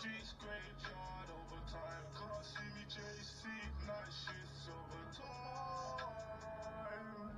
Streets graveyard over time, can't see me JC, night shit's over time.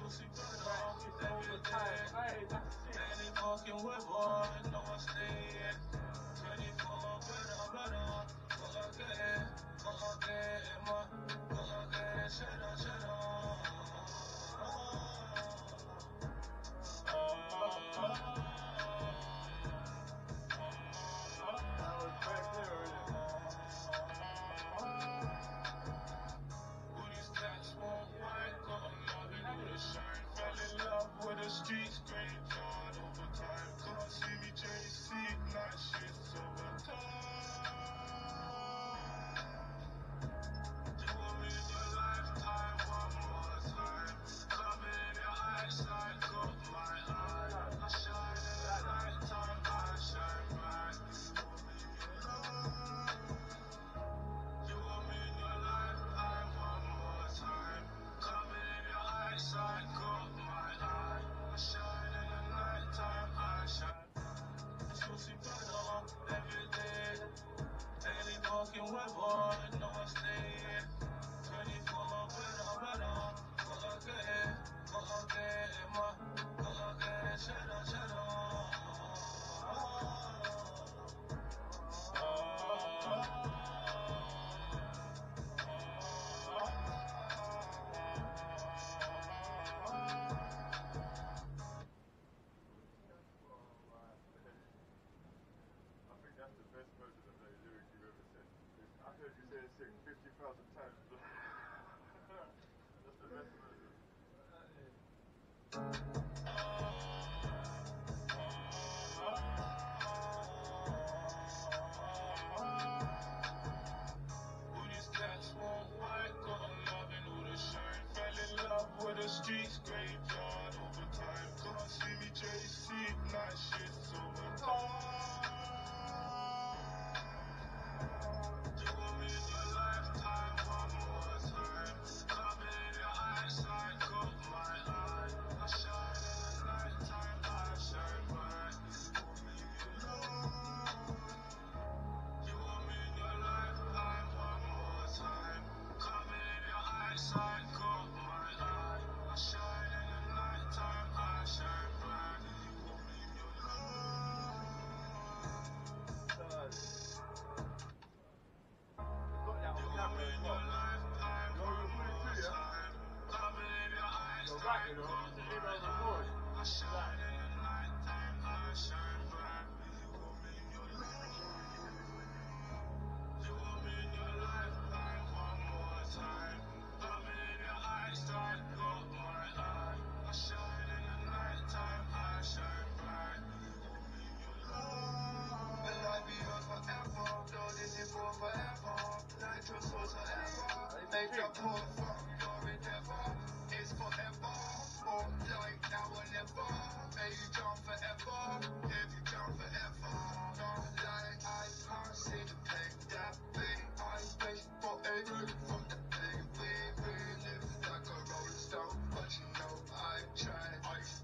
never see that all the time. And they talking with boys, no one's staying. 24 with a blood on. Fuck again, my. Fuck again, shut up. With the streets, great on overtime. Come see me, JC, night shit's overtime. Do them in your lifetime, one more time. Come in your eyesight, got my eye. I shine in the nighttime, I shine bright. Do them in your lifetime, one more time. Come in your eyesight, got my eye. Shine in the nighttime, I shine. Sushi butter every day. Daily walking with boy, no one's staying. 24 with a brother. Go again, my. Go again, shadow. The streets, graveyard, overtime. Come on, see me, JC, night shit's overtime. Do them in your lifetime, one more time. Come in your eyesight, got my eye. I shine in the nighttime, I shine bright. Do them in your lifetime, one more time. Come in your eyesight, got my eye. Shine in the nighttime, I shine bright. You won't leave your love. You won't leave your lifetime. Come in your eyes, time got my eye. I shine in the nighttime, I shine bright. You won't leave your love. You won't leave your lifetime one more time. Come in your eyes, time got my eye. I shine in the nighttime, I shine bright. The light be yours forever, don't need it for forever. Light your souls forever, make your poor from your endeavor. It's forever, or like now or never. May you jump forever, if you jump forever. Don't lie, I can't see the pain, that pain. I space forever from the pain. We live like a rolling stone, but you know I try. I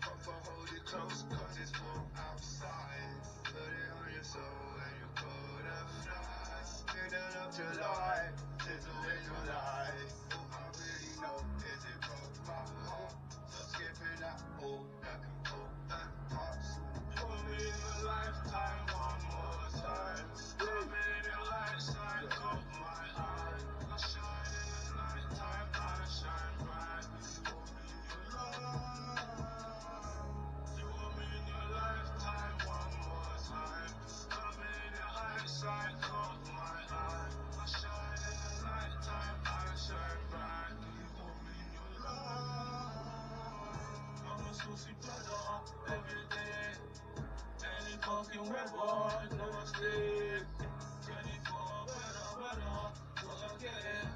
come for hold it close, cause it's warm outside. Put it on your soul and you're cold and fly. You don't have to lie, it's a way to lie. All I really know is it broke my heart. So skipping out all that can pull back parts. You'll be in your lifetime one more time. You'll be in your lifetime, got my eye. I shine in the nighttime, I shine bright. Lifetime, one more time. Come in your eyesight, got my eye. I shine in the nighttime, I shine bright. You hold me in your life. I'm a sushi brother every day. Any fucking red boy, no sleep. 24 better. Go again,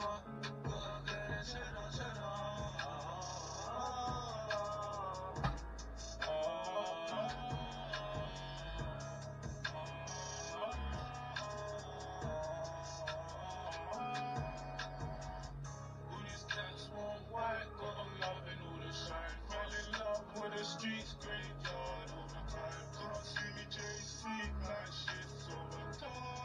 my. Go again, shut up. The streets, graveyard, overtime. Come see me, JC, night shit's overtime.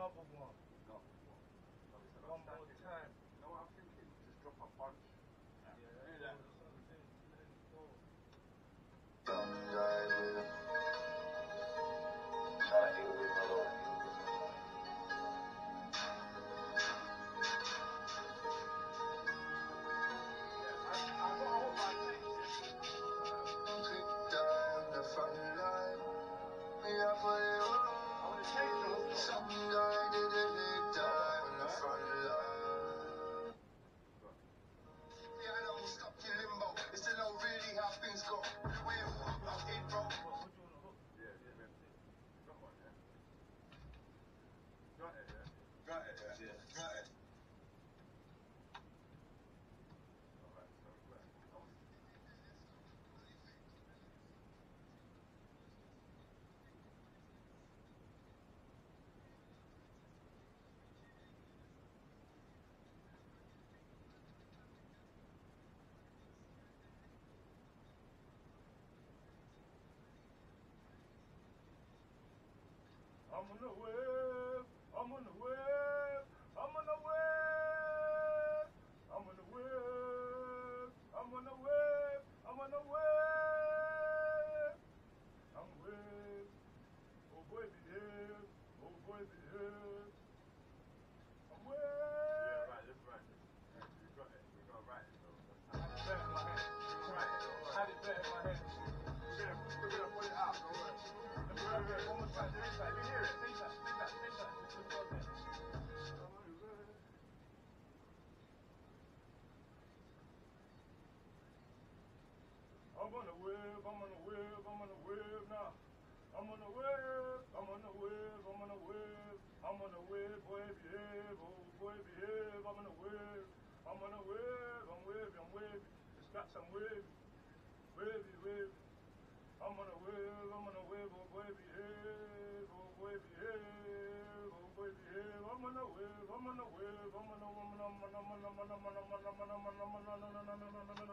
Gulf of Guam. Gulf of Guam. One more time. You know what I'm thinking? Just drop a punch. Yeah, yeah, yeah. Don't die with him. Try to be my Lord. I'm on the wave, I'm on the wave, I'm on the wave, I'm on the wave, I'm on the wave, I'm on the wave, I'm wave. Oh boy behave, oh boy behave. I'm wave. Yeah, right, that's right. We got right it though. I had it there in my hand. We're gonna put it out, don't worry. Let me hear it one more time, I'm on the wave, I'm on the wave, I'm on the wave now. I'm on the wave, I'm on the wave, I'm on the wave, I'm on the wave, boy behave, oh boy behave, I'm on the wave, I'm on the wave, I'm wavy, it's got some wavy, wavy, wavy. I'm on a wave, oh boy behave, oh boy behave, oh boy behave. I'm on a wave, I'm on a wave, I'm on a woman, I'm on a